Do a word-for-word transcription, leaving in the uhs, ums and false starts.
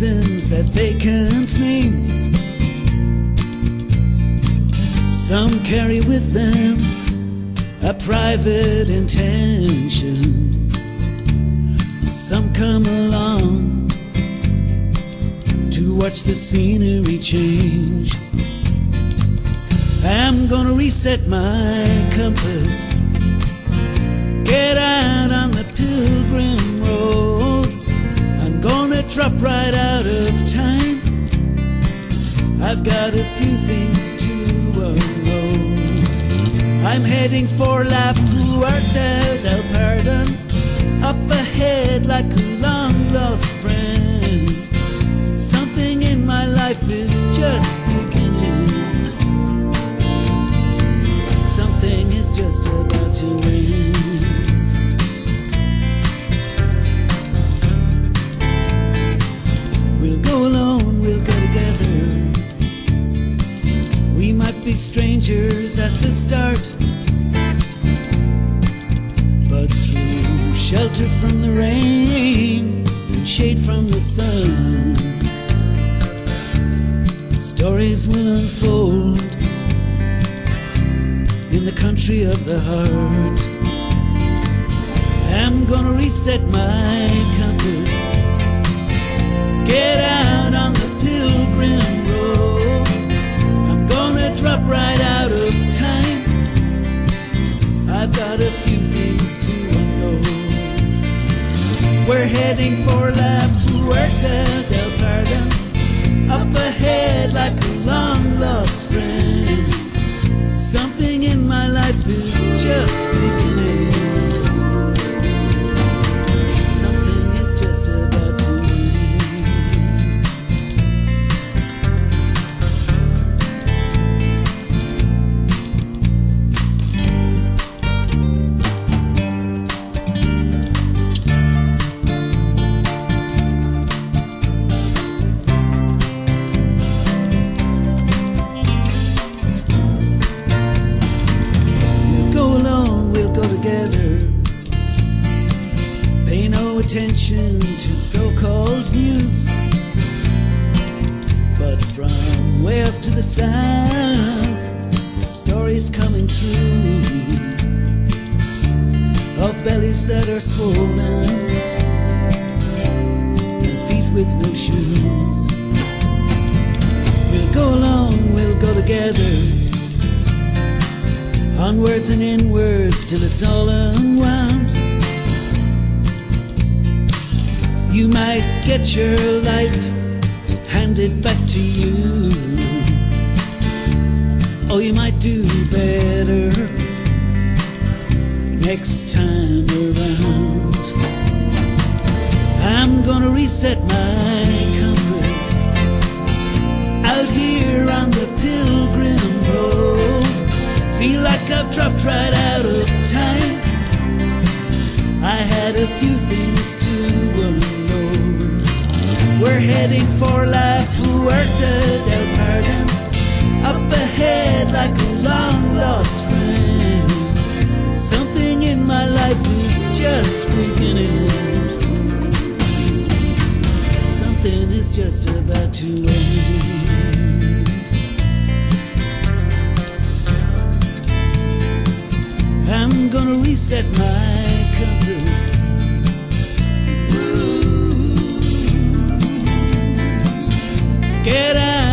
reasons that they can't name. Some carry with them a private intention. Some come along to watch the scenery change. I'm gonna reset my compass, get out on the Pilgrim Road. I'm gonna drop right out of time. I've got a few things to unload. I'm heading for La Puerta del Perdón, up ahead like a long lost friend. Something in my life is just beginning. Something is just about to end. We'll go alone, we'll go together. We might be strangers at the start, but through shelter from the rain and shade from the sun, stories will unfold in the country of the heart. I'm gonna reset my compass, get out on the Pilgrim Road. I'm gonna drop right out of time. I've got a few things to unload. We're heading for La Puerta del Pardon, up ahead like a long lost friend. Something in my life is just beginning. Something is just about to end. Pay no attention to so-called news, but from way up to the south, the story's coming through of bellies that are swollen and feet with no shoes. We'll go along, we'll go together, onwards and inwards till it's all unwound. You might get your life handed back to you, or you might do better next time around. I'm gonna reset my compass, out here on the Pilgrim Road. Feel like I've dropped right out of time. I had a few things to unload. We're heading for La Puerta del Pardon, up ahead like a long lost friend. Something in my life is just beginning. Something is just about to end. I'm gonna reset my compass. Ooh. Get out.